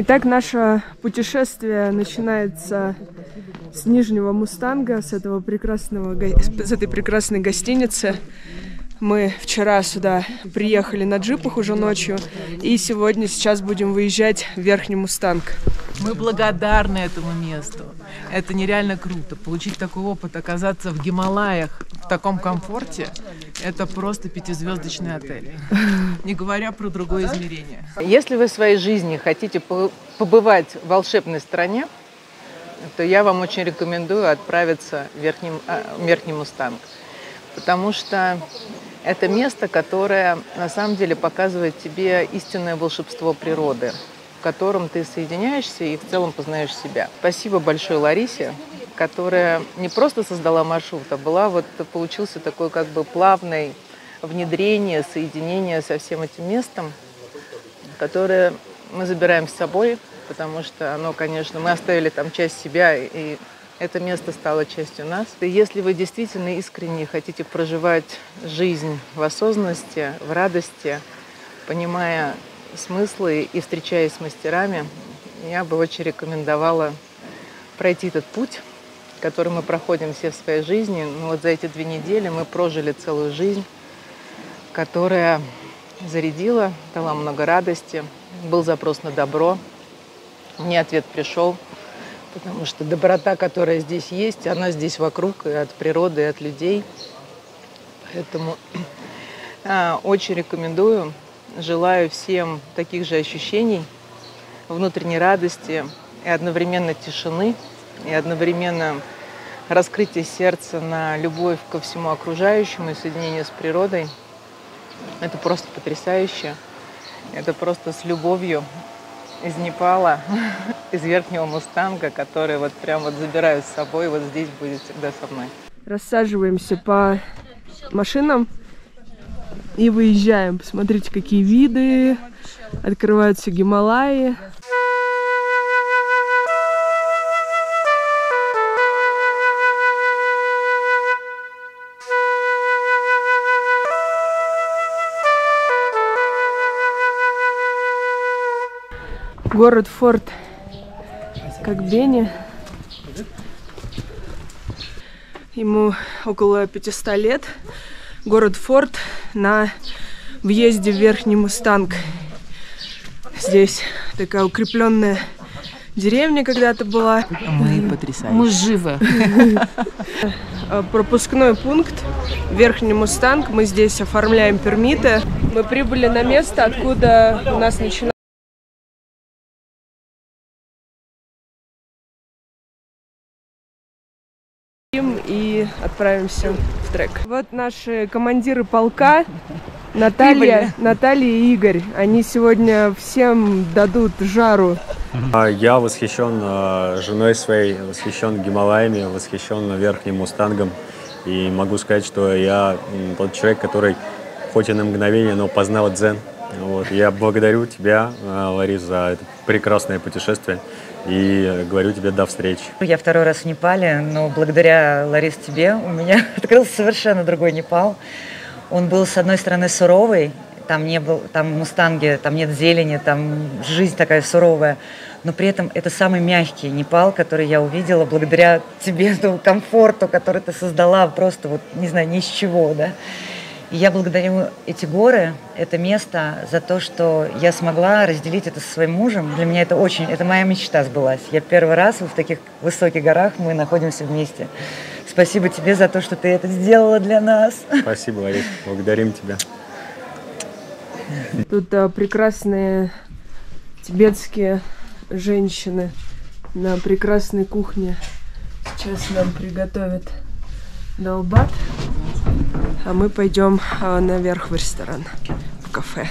Итак, наше путешествие начинается с Нижнего Мустанга, с этой прекрасной гостиницы. Мы вчера сюда приехали на джипах уже ночью, и сейчас будем выезжать в Верхний Мустанг. Мы благодарны этому месту. Это нереально круто. Получить такой опыт, оказаться в Гималаях в таком комфорте, это просто 5-звездочный отель. Не говоря про другое измерение. Если вы в своей жизни хотите побывать в волшебной стране, то я вам очень рекомендую отправиться в Верхний Мустанг. Потому что это место, которое на самом деле показывает тебе истинное волшебство природы, в котором ты соединяешься и в целом познаешь себя. Спасибо большое Ларисе, которая не просто создала маршрут, а получился такой как бы плавное внедрение, соединение со всем этим местом, которое мы забираем с собой, потому что оно, конечно, мы оставили там часть себя, и это место стало частью нас. И если вы действительно искренне хотите проживать жизнь в осознанности, в радости, понимая смыслы и встречаясь с мастерами, я бы очень рекомендовала пройти этот путь, который мы проходим все в своей жизни. Но за эти 2 недели мы прожили целую жизнь, которая зарядила, дала много радости. Был запрос на добро, мне ответ пришел, потому что доброта, которая здесь есть, она здесь вокруг, и от природы, и от людей. Поэтому очень рекомендую. Желаю всем таких же ощущений, внутренней радости и одновременно тишины, и одновременно раскрытия сердца на любовь ко всему окружающему и соединение с природой. Это просто потрясающе. Это просто с любовью из Непала, из Верхнего Мустанга, который забираю с собой, здесь будет всегда со мной. Рассаживаемся по машинам. И выезжаем. Посмотрите, какие виды. Открываются Гималаи. Город Форд Кагбени. Ему около 500 лет. Город Форд на въезде в Верхний Мустанг. Здесь такая укрепленная деревня когда-то была. Мы потрясающие. Мы живы. Пропускной пункт Верхний Мустанг. Мы здесь оформляем пермиты. Мы прибыли на место, откуда у нас начинается. И отправимся в трек. Вот наши командиры полка Наталья и Игорь. Они сегодня всем дадут жару. Я восхищен женой своей, восхищен Гималаями, восхищен Верхним Мустангом. И могу сказать, что я тот человек, который хоть и на мгновение, но познал дзен. Я благодарю тебя, Лариса, за это прекрасное путешествие. И говорю тебе до встречи. Я 2-й раз в Непале, но благодаря, Ларис, тебе у меня открылся совершенно другой Непал. Он был, с одной стороны, суровый, там в Мустанге, там нет зелени, там жизнь такая суровая, но при этом это самый мягкий Непал, который я увидела благодаря тебе, этому комфорту, который ты создала просто, не знаю, ни с чего, да. И я благодарю эти горы, это место за то, что я смогла разделить это со своим мужем. Для меня это моя мечта сбылась. Я 1-й раз в таких высоких горах, мы находимся вместе. Спасибо тебе за то, что ты это сделала для нас. Спасибо, Лариса. Благодарим тебя. Тут прекрасные тибетские женщины на прекрасной кухне. Сейчас нам приготовят долбат. А мы пойдем наверх в ресторан, в кафе.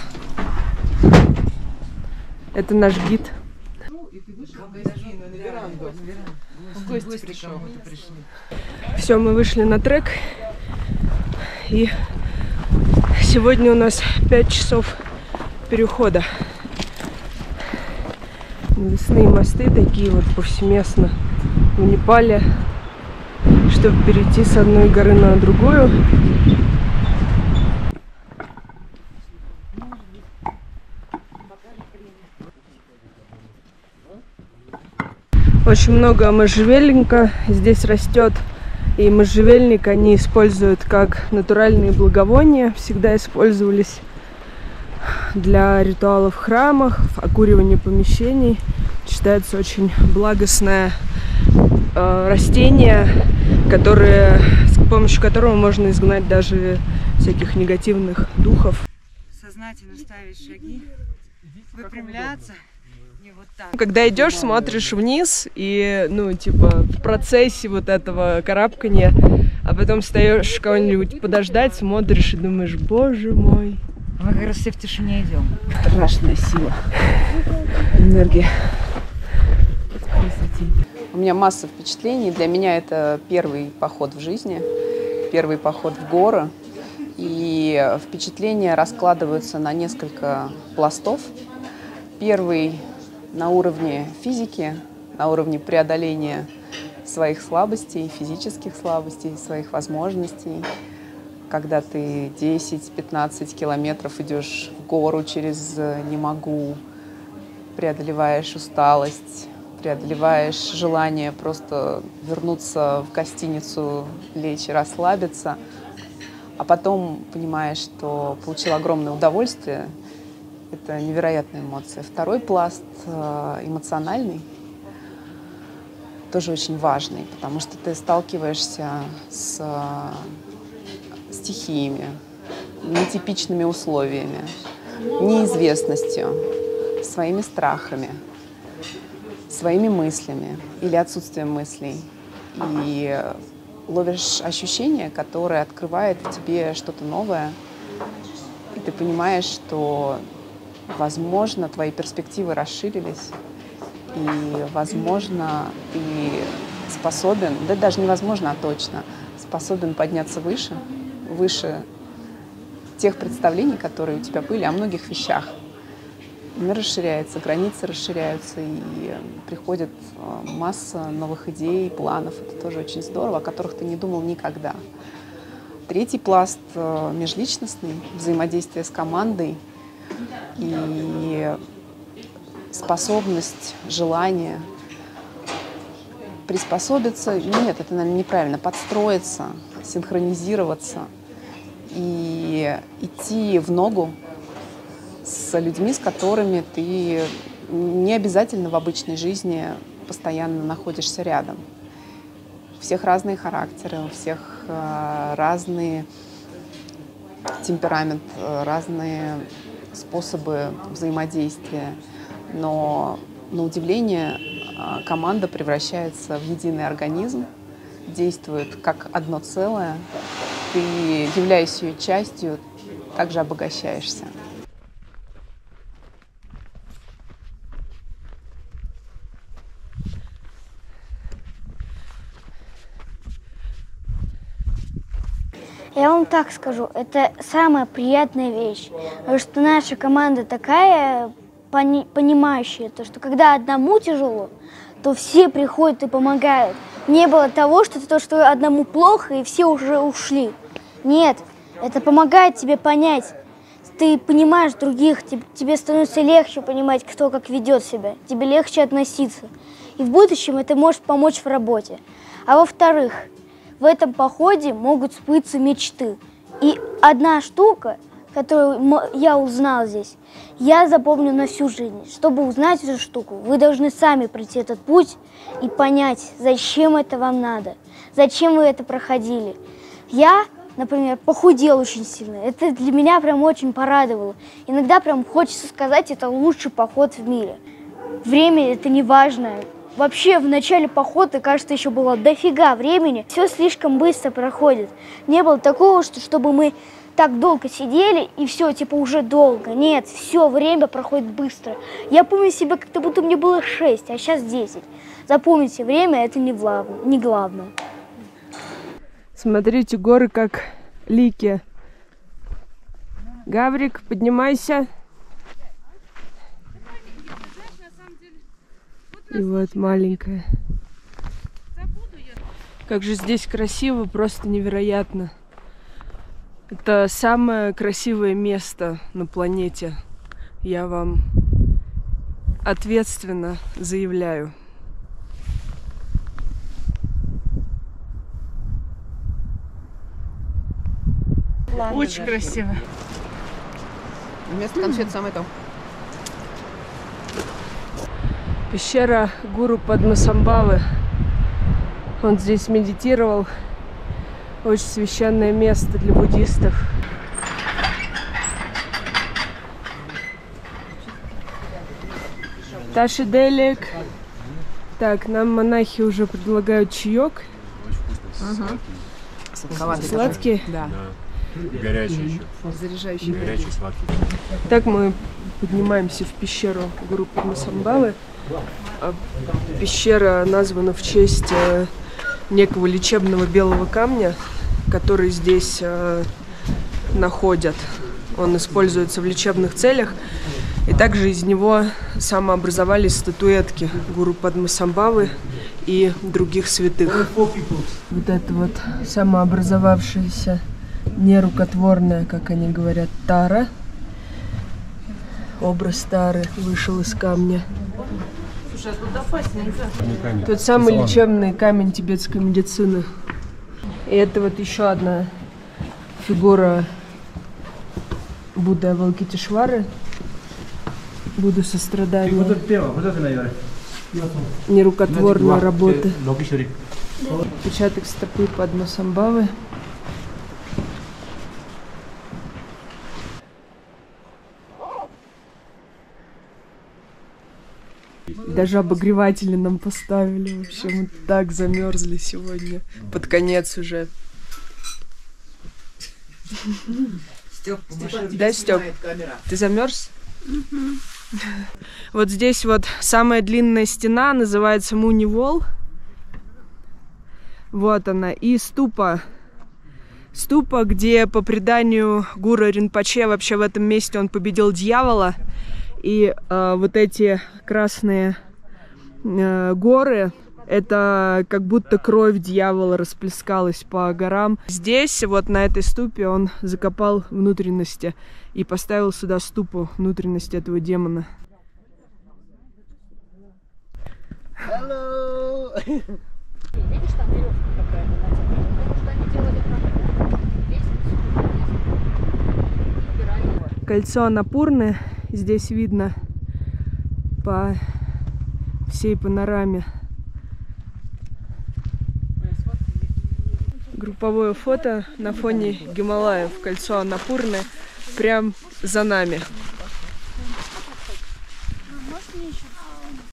Это наш гид. Все, мы вышли на трек. И сегодня у нас 5 часов перехода. Лесные мосты такие повсеместно в Непале, чтобы перейти с одной горы на другую. Очень много можжевельника здесь растет. И можжевельник они используют как натуральные благовония. Всегда использовались для ритуалов в храмах, окуривания помещений. Считается очень благостное растение, с помощью которого можно изгнать даже всяких негативных духов. Сознательно ставить шаги, выпрямляться. Когда идешь, смотришь вниз и, ну, типа, в процессе вот этого карабкания, а потом встаешь кого-нибудь подождать, смотришь и думаешь, боже мой. Мы как раз все в тишине идем. Страшная сила, энергия. У меня масса впечатлений. Для меня это первый поход в жизни, первый поход в горы. И впечатления раскладываются на несколько пластов. Первый на уровне физики, на уровне преодоления своих слабостей, физических слабостей, своих возможностей. Когда ты 10-15 километров идешь в гору через «не могу», преодолеваешь усталость, преодолеваешь желание просто вернуться в гостиницу, лечь и расслабиться, а потом понимаешь, что получил огромное удовольствие. Это невероятная эмоция. Второй пласт эмоциональный, тоже очень важный, потому что ты сталкиваешься с стихиями, нетипичными условиями, неизвестностью, своими страхами, своими мыслями или отсутствием мыслей. И ловишь ощущение, которое открывает в тебе что-то новое, и ты понимаешь, что возможно, твои перспективы расширились, и, возможно, ты способен, да даже невозможно, а точно, способен подняться выше, выше тех представлений, которые у тебя были о многих вещах. Мир расширяется, границы расширяются, и приходит масса новых идей, планов. Это тоже очень здорово, о которых ты не думал никогда. Третий пласт — межличностный, взаимодействие с командой. И способность, желание приспособиться, нет, это, наверное, неправильно, подстроиться, синхронизироваться и идти в ногу с людьми, с которыми ты не обязательно в обычной жизни постоянно находишься рядом. У всех разные характеры, у всех разные темперамент, разные способы взаимодействия, но, на удивление, команда превращается в единый организм, действует как одно целое, ты, являясь ее частью, также обогащаешься. Я вам так скажу, это самая приятная вещь, потому что наша команда такая понимающая, то, что когда одному тяжело, то все приходят и помогают. Не было того, что одному плохо и все уже ушли. Нет, это помогает тебе понять. Ты понимаешь других, тебе становится легче понимать, кто как ведет себя, тебе легче относиться. И в будущем это может помочь в работе. А во-вторых, в этом походе могут сбыться мечты. И одна штука, которую я узнала здесь, я запомню на всю жизнь. Чтобы узнать эту штуку, вы должны сами пройти этот путь и понять, зачем это вам надо, зачем вы это проходили. Я, например, похудела очень сильно. Это для меня прям очень порадовало. Иногда прям хочется сказать, это лучший поход в мире. Время — это не важно. Вообще, в начале похода, кажется, еще было дофига времени. Все слишком быстро проходит. Не было такого, чтобы мы так долго сидели, и все, типа, уже долго. Нет, все время проходит быстро. Я помню себя, как будто мне было 6, а сейчас 10. Запомните, время — это не главное. Смотрите, горы как лики. Гаврик, поднимайся. И вот маленькая. Как же здесь красиво, просто невероятно. Это самое красивое место на планете. Я вам ответственно заявляю. Очень красиво. Вместо конфет самое то. Пещера Гуру Падмасамбавы. Он здесь медитировал. Очень священное место для буддистов. Таши Делик. Так, нам монахи уже предлагают чаек. Ага. Сладкий? Да. Горячий еще. Заряжающий. Горячий, сладкий. Так мы поднимаемся в пещеру Гуру Падмасамбавы. Пещера названа в честь некого лечебного белого камня, который здесь находят. Он используется в лечебных целях. И также из него самообразовались статуэтки Гуру Падмасамбавы и других святых. Вот это вот самообразовавшаяся нерукотворная, как они говорят, тара. Образ Тары вышел из камня. Слушай, а тот самый лечебный камень тибетской медицины. И это вот еще одна фигура Будды Авалокитешвары. Будду сострадания. Нерукотворной работы. Отпечаток стопы Падмасамбхавы. Даже обогреватели нам поставили. Вообще мы так замерзли сегодня. Под конец уже. Стёп, да, Стёп, ты замерз? Вот здесь вот самая длинная стена, называется Мани Уолл. Вот она. И ступа. Ступа, где по преданию Гуру Ринпоче вообще в этом месте он победил дьявола. И вот эти красные горы, это как будто кровь дьявола расплескалась по горам. Здесь, вот на этой ступе, он закопал внутренности и поставил сюда ступу внутренности этого демона. Hello. Видишь, там веревка какая-то натянута, потому что они делали лестницу. Кольцо Анапурны. Здесь видно по всей панораме. Групповое фото на фоне Гималаев. Кольцо Анапурны прям за нами.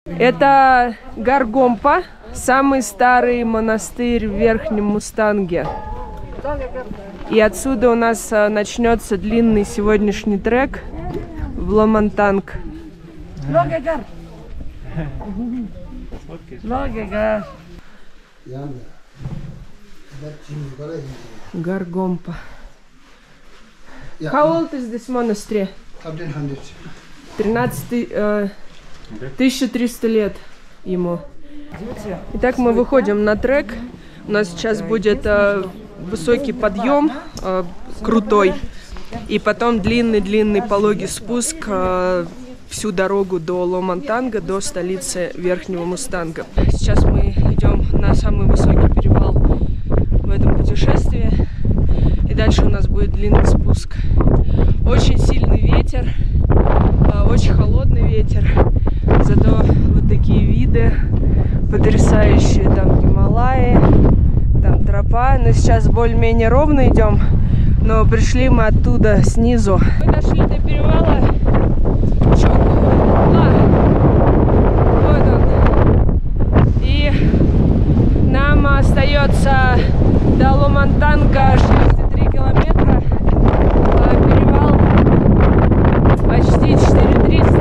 Это Гар Гомпа, самый старый монастырь в Верхнем Мустанге. И отсюда у нас начнется длинный сегодняшний трек в Ломантанг. Гар Гомпа. How old is this monastery? 1300 лет ему. Итак, мы выходим на трек. У нас сейчас будет высокий подъем, крутой. И потом длинный-длинный пологий спуск всю дорогу до Ломантанга, до столицы Верхнего Мустанга. Сейчас мы идем на самый высокий перевал в этом путешествии. И дальше у нас будет длинный спуск. Очень сильный ветер, очень холодный ветер. Зато вот такие виды потрясающие. Там Гималаи, там тропа. Но сейчас более-менее ровно идем. Но пришли мы оттуда, снизу. Мы дошли до перевала Чокула. Вот он. И нам остается до Ломантанга 63 километра. А перевал почти 4300.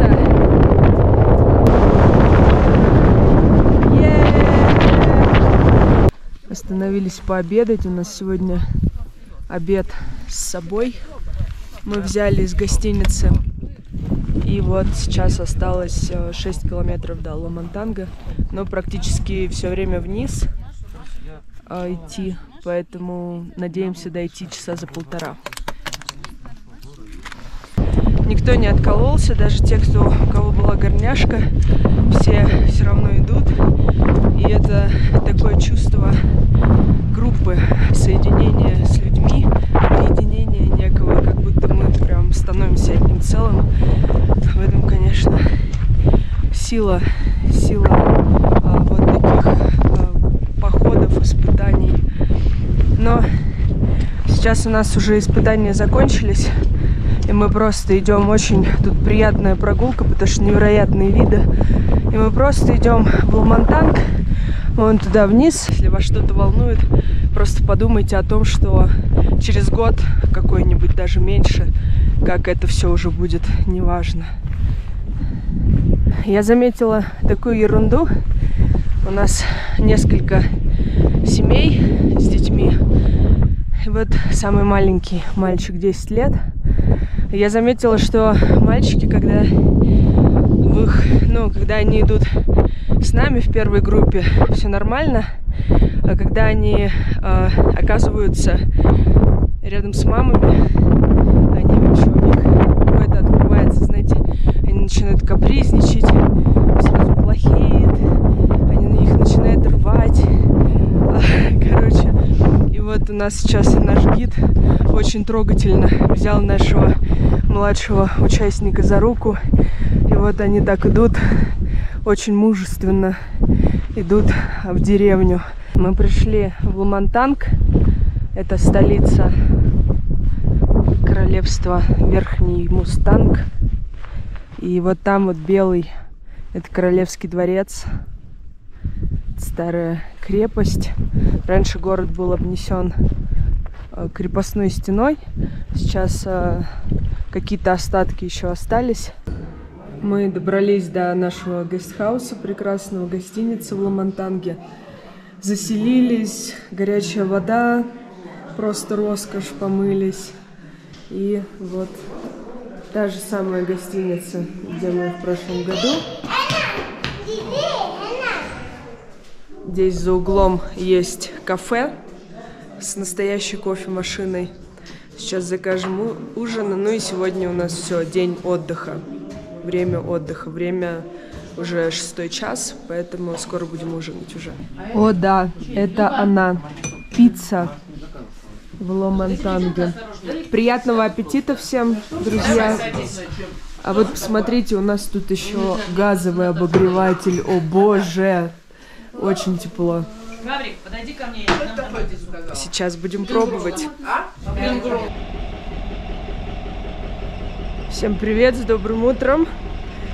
Yeah! Остановились пообедать. У нас сегодня обед с собой мы взяли из гостиницы, и вот сейчас осталось 6 километров до Ломантанга, но практически все время вниз идти, поэтому надеемся дойти часа за полтора. Никто не откололся, даже те, у кого была горняшка, все все равно идут, и это такое чувство группы, соединения с людьми, объединения. целом в этом, конечно, сила вот таких походов, испытаний. Но сейчас у нас уже испытания закончились, и мы просто идем. Очень тут приятная прогулка, потому что невероятные виды. И мы просто идем в Ломантанг, вон туда вниз. Если вас что-то волнует, просто подумайте о том, что через год какой-нибудь, даже меньше, как это все уже будет, неважно. Я заметила такую ерунду. У нас несколько семей с детьми. И вот самый маленький мальчик, 10 лет. Я заметила, что мальчики, когда они идут с нами в первой группе, все нормально. А когда они оказываются рядом с мамами, они вообще, у них какое-то открывается, знаете, они начинают капризничать, сразу плохеет, они на них начинают рвать. Короче, и вот у нас сейчас наш гид очень трогательно взял нашего младшего участника за руку. И вот они так идут, очень мужественно идут в деревню. Мы пришли в Ломантанг. Это столица королевства Верхний Мустанг. И вот там вот белый, это королевский дворец. Старая крепость. Раньше город был обнесен крепостной стеной. Сейчас какие-то остатки еще остались. Мы добрались до нашего гестхауса, прекрасного гостиницы в Ломантанге. Заселились, горячая вода, просто роскошь, помылись. И вот та же самая гостиница, где мы в прошлом году. Здесь за углом есть кафе с настоящей кофемашиной. Сейчас закажем ужин. Ну и сегодня у нас все, день отдыха. Время отдыха. Время уже 6 час, поэтому скоро будем ужинать уже. О, да, это она. Пицца в Ломантанге. Приятного аппетита всем, друзья. А вот посмотрите, у нас тут еще газовый обогреватель. О, боже! Очень тепло. Гаврик, подойди ко мне. Сейчас будем пробовать. Всем привет, с добрым утром.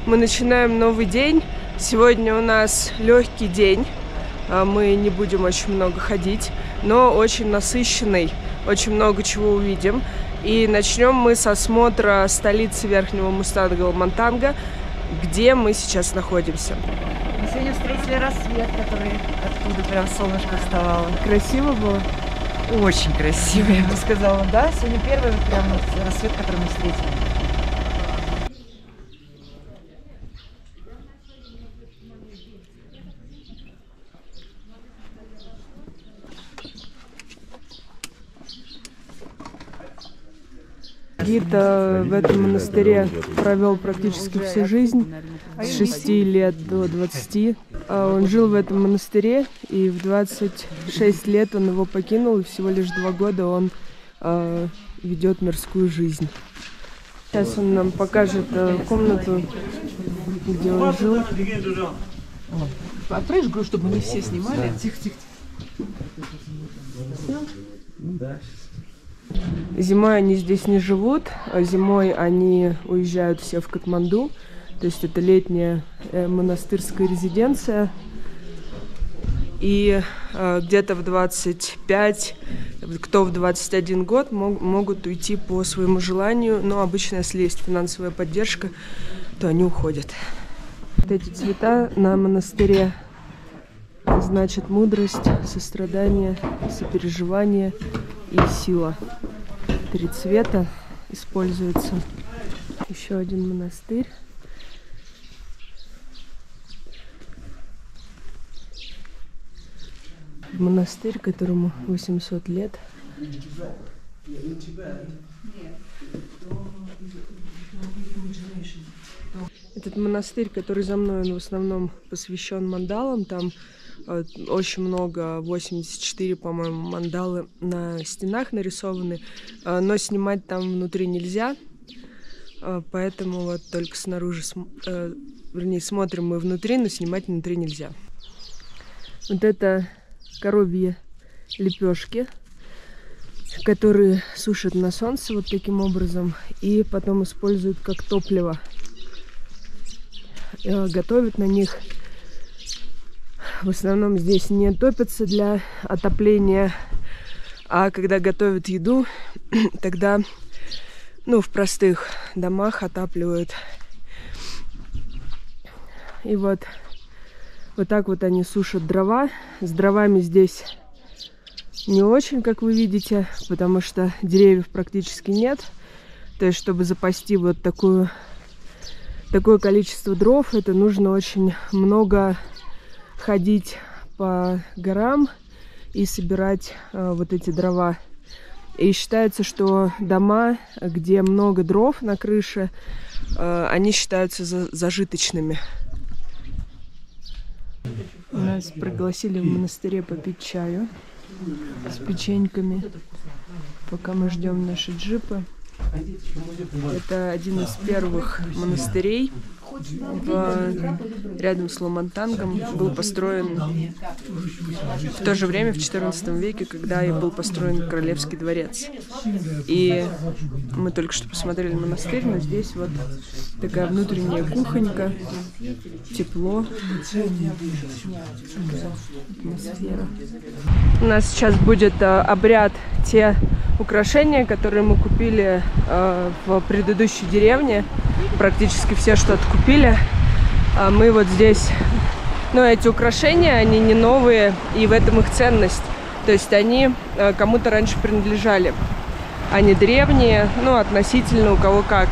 Мы начинаем новый день. Сегодня у нас легкий день. Мы не будем очень много ходить, но очень насыщенный. Очень много чего увидим. И начнем мы с осмотра столицы Верхнего Мустанга, Ломантанга, где мы сейчас находимся. Мы сегодня встретили рассвет, который откуда прям солнышко вставало. Красиво было? Очень красиво, я бы сказала. Да, сегодня первый прям рассвет, который мы встретили. Гид в этом монастыре провел практически всю жизнь, с 6 лет до 20. Он жил в этом монастыре, и в 26 лет он его покинул, и всего лишь 2 года он ведет мирскую жизнь. Сейчас он нам покажет комнату, где он жил. Отправишь, говорю, чтобы мы все снимали. Тихо-тихо. Зимой они здесь не живут, зимой они уезжают все в Катманду, то есть это летняя монастырская резиденция. И где-то в 25, кто в 21 год могут уйти по своему желанию, но обычно, если есть финансовая поддержка, то они уходят. Вот эти цвета на монастыре значат мудрость, сострадание, сопереживание и сила. 3 цвета используется. Еще один монастырь. Монастырь, которому 800 лет. Этот монастырь, который за мной, он в основном посвящен мандалам. Там очень много, 84, по-моему, мандалы на стенах нарисованы, но снимать там внутри нельзя. Поэтому вот только снаружи, вернее, смотрим мы внутри, но снимать внутри нельзя. Вот это коровьи лепешки, которые сушат на солнце вот таким образом и потом используют как топливо. Готовят на них. В основном здесь не топятся для отопления, а когда готовят еду, тогда, ну, в простых домах отапливают. И вот так вот они сушат дрова. С дровами здесь не очень, как вы видите, потому что деревьев практически нет. То есть, чтобы запасти вот такое количество дров, это нужно очень много ходить по горам и собирать вот эти дрова. И считается, что дома, где много дров на крыше, они считаются зажиточными. Нас пригласили в монастыре попить чаю с печеньками, пока мы ждем наши джипы. Это один из первых монастырей рядом с Ломантангом. Был построен в то же время, в XIV веке, когда и был построен Королевский дворец. И мы только что посмотрели монастырь, но здесь вот такая внутренняя кухонька, тепло, атмосфера. У нас сейчас будет обряд те украшения, которые мы купили в предыдущей деревне. Практически все что-то купили. А мы вот здесь... Ну, эти украшения, они не новые, и в этом их ценность. То есть они кому-то раньше принадлежали. Они древние, ну, относительно у кого как.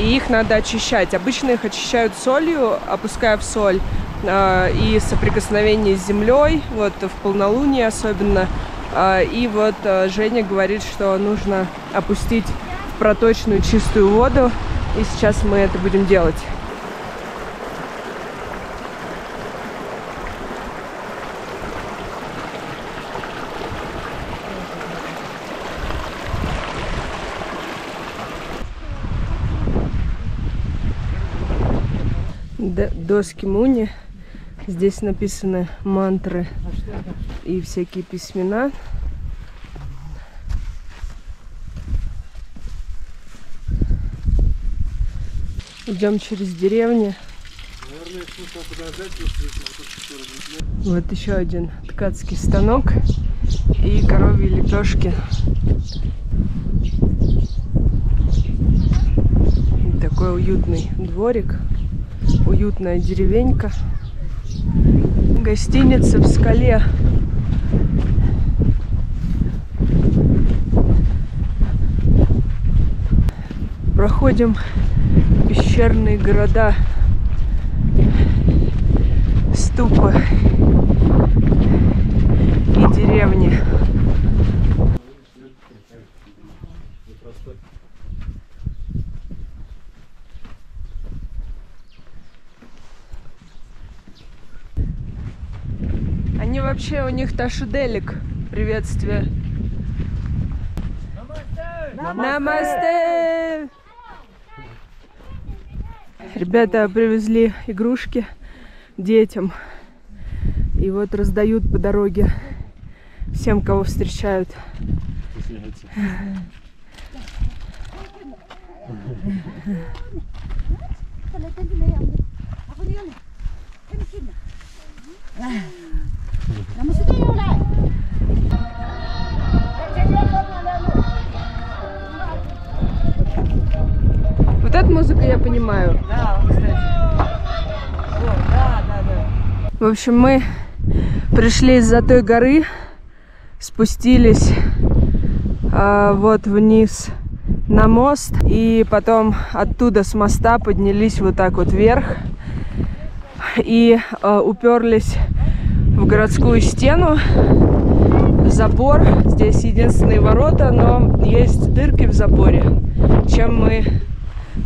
И их надо очищать. Обычно их очищают солью, опуская в соль. И соприкосновение с землей, вот в полнолуние особенно. И вот Женя говорит, что нужно опустить в проточную чистую воду. И сейчас мы это будем делать. Доски муни. Здесь написаны мантры и всякие письмена. Идем через деревню. Вот еще один ткацкий станок и коровьи лепешки. Такой уютный дворик, уютная деревенька. Гостиница в скале. Проходим пещерные города, ступы и деревни. Они вообще, у них Таши Делик, приветствие. Намасте! Ребята привезли игрушки детям. И вот раздают по дороге всем, кого встречают. Вот эту музыку я понимаю. Да, кстати. О, да, да, да. В общем, мы пришли из-за той горы, спустились вот вниз на мост, и потом оттуда с моста поднялись вот так вот вверх и уперлись в городскую стену, забор. Здесь единственные ворота, но есть дырки в заборе, чем мы,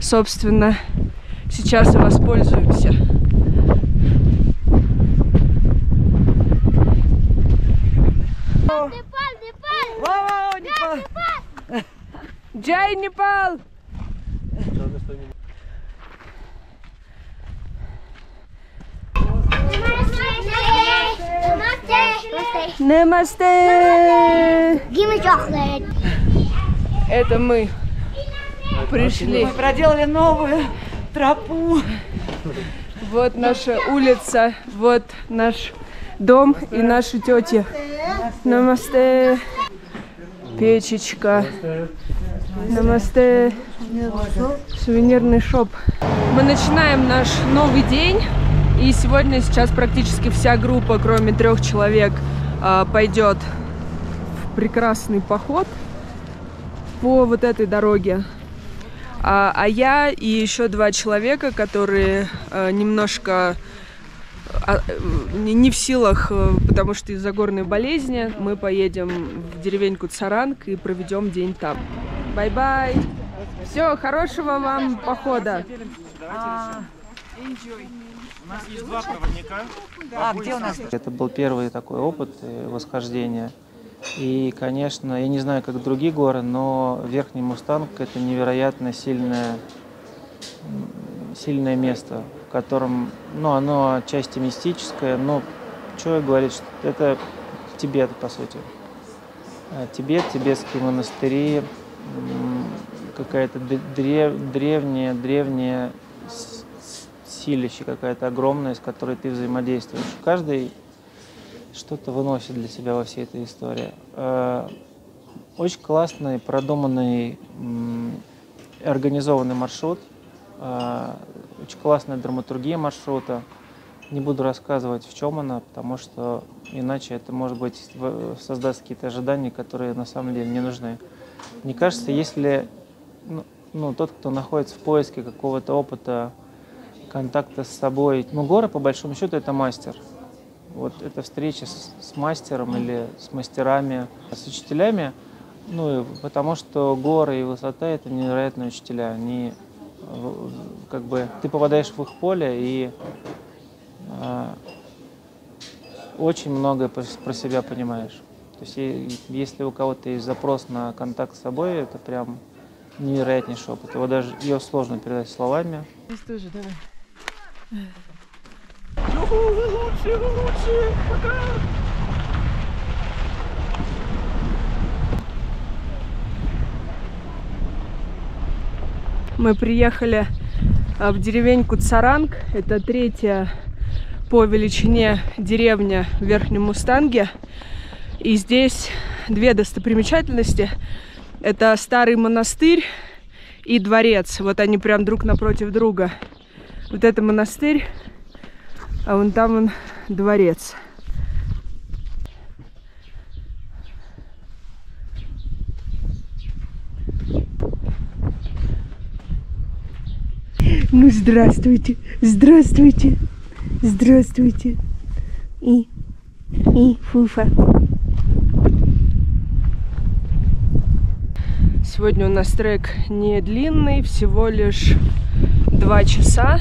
собственно, сейчас и воспользуемся. Непал! Джай, Непал! Намасте! Это мы пришли. Мы проделали новую тропу. Вот наша улица, вот наш дом и наши тети. Намасте! Печечка. Намасте! Сувенирный шоп. Мы начинаем наш новый день. И сегодня сейчас практически вся группа, кроме 3 человек, пойдет в прекрасный поход по вот этой дороге. А я и еще 2 человека, которые немножко не в силах, потому что из-за горной болезни, мы поедем в деревеньку Царанг и проведем день там. Бай-бай! Все, хорошего вам похода! У нас есть 2 проводника. Да, где у нас? Это был первый такой опыт восхождения. И, конечно, я не знаю, как другие горы, но Верхний Мустанг – это невероятно сильное место, в котором, ну, оно отчасти мистическое, но человек говорит, что это Тибет, по сути. Тибет, тибетские монастыри, какая-то древняя силище какая-то огромная, с которой ты взаимодействуешь. Каждый что-то выносит для себя во всей этой истории. Очень классный, продуманный, организованный маршрут. Очень классная драматургия маршрута. Не буду рассказывать, в чем она, потому что иначе это, может быть, создаст какие-то ожидания, которые на самом деле не нужны. Мне кажется, если тот, кто находится в поиске какого-то опыта, контакта с собой. Ну, горы, по большому счету, это мастер. Вот эта встреча с мастером или с мастерами, с учителями, ну, потому что горы и высота — это невероятные учителя. Они, как бы, ты попадаешь в их поле и очень многое про себя понимаешь. То есть, если у кого-то есть запрос на контакт с собой, это прям невероятнейший опыт. Его даже ее сложно передать словами. Здесь тоже, давай. Лучше, пока! Мы приехали в деревеньку Царанг. Это 3-я по величине деревня в Верхнем Мустанге. И здесь 2 достопримечательности. Это старый монастырь и дворец. Вот они прям друг напротив друга. Вот это монастырь, а вон там он дворец. Ну, здравствуйте, здравствуйте, здравствуйте. И фуфа. Сегодня у нас трек не длинный, всего лишь 2 часа.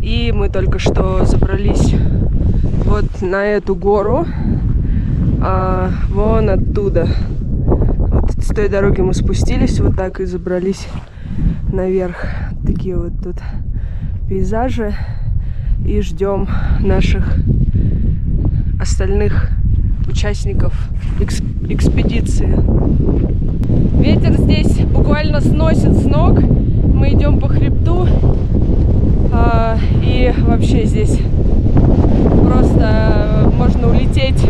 И мы только что забрались вот на эту гору, вон оттуда. Вот с той дороги мы спустились вот так и забрались наверх. Такие вот тут пейзажи. И ждем наших остальных участников экспедиции. Ветер здесь буквально сносит с ног. Мы идем по хребту. И вообще здесь просто можно улететь.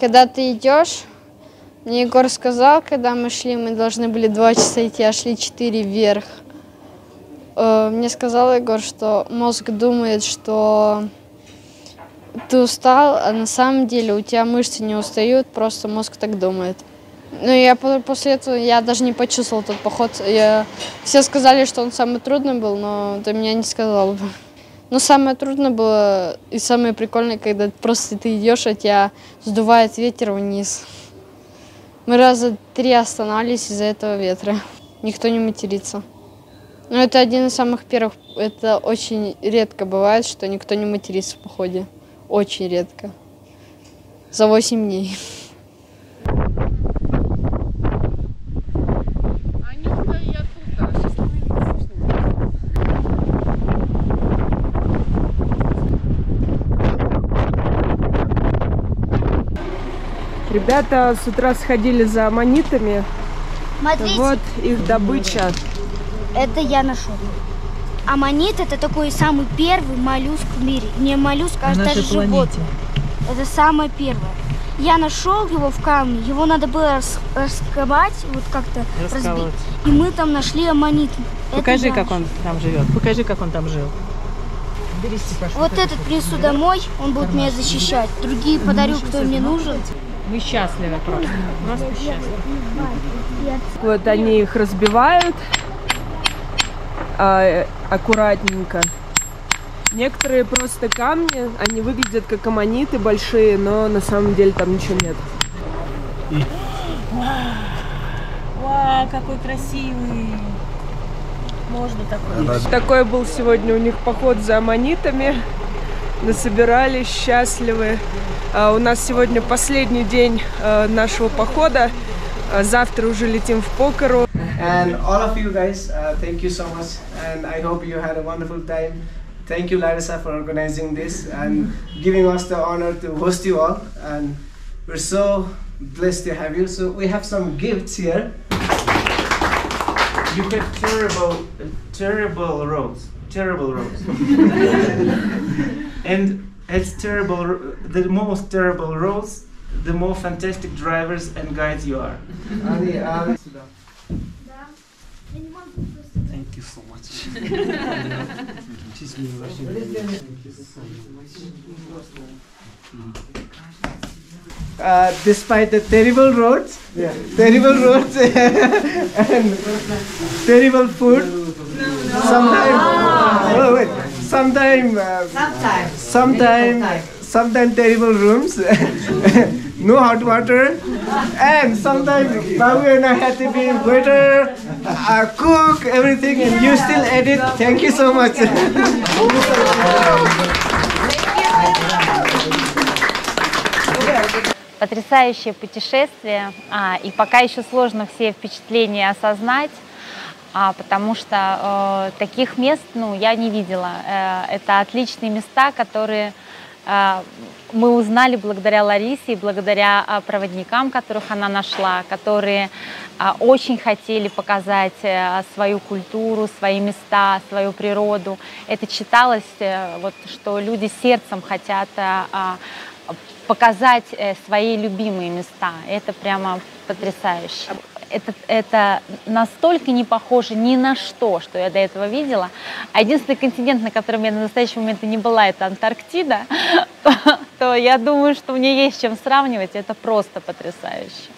Когда ты идешь, мне Егор сказал, когда мы шли, мы должны были 2 часа идти, а шли 4 вверх. Мне сказал Егор, что мозг думает, что ты устал, а на самом деле у тебя мышцы не устают, просто мозг так думает. Ну, я после этого я даже не почувствовал тот поход. Все сказали, что он самый трудный был, но до меня не сказал бы. Но самое трудное было и самое прикольное, когда просто ты идешь, а тебя сдувает ветер вниз. Мы раза три останавливались из-за этого ветра. Никто не матерится. Но это один из самых первых. Это очень редко бывает, что никто не матерится в походе. Очень редко. За 8 дней. Ребята с утра сходили за аммонитами. Смотрите. Вот их добыча. Это я нашел. Аммонит — это такой самый первый моллюск в мире. Не моллюск, а даже животное. Это самое первое. Я нашел его в камне. Его надо было раскопать, вот как-то разбить. И мы там нашли аммонит. Покажи, как он там живет. Покажи, как он там жил. Вот этот принесу домой, он будет меня защищать. Другие подарю, кто мне нужен. Мы счастливы просто. Просто счастливы. Вот они их разбивают аккуратненько. Некоторые просто камни, они выглядят как аммониты большие, но на самом деле там ничего нет. Вау, какой красивый! Можно такой. Такой был сегодня у них поход за аммонитами. Насобирали, счастливы. У нас сегодня последний день нашего похода. Завтра уже летим в Покару. And all of you guys, thank you so much. And I hope you had a wonderful time. Thank you, Larissa, for organizing this and giving us the honor to host you all. And we're so blessed to have you. So we have some gifts here. You have terrible roads. And it's terrible, the most terrible roads, the more fantastic drivers and guides you are. Thank you so much. Despite the terrible roads, and terrible food, sometimes terrible rooms, no hot water, and sometimes Babu and I had to be waiter, cook, everything, and you still ate it. Thank you so much. Потрясающее путешествие, и пока еще сложно все впечатления осознать, потому что таких мест, я не видела. Это отличные места, которые мы узнали благодаря Ларисе и благодаря проводникам, которых она нашла, которые очень хотели показать свою культуру, свои места, свою природу. Это читалось, вот, что люди сердцем хотят показать свои любимые места. Это прямо потрясающе. Это настолько не похоже ни на что, что я до этого видела. А единственный континент, на котором я на настоящий момент не была, это Антарктида, то я думаю, что мне есть чем сравнивать. Это просто потрясающе.